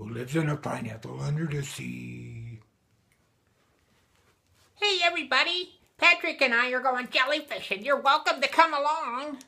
who lives in a pineapple under the sea. Hey, everybody. Patrick and I are going jellyfishing. You're welcome to come along.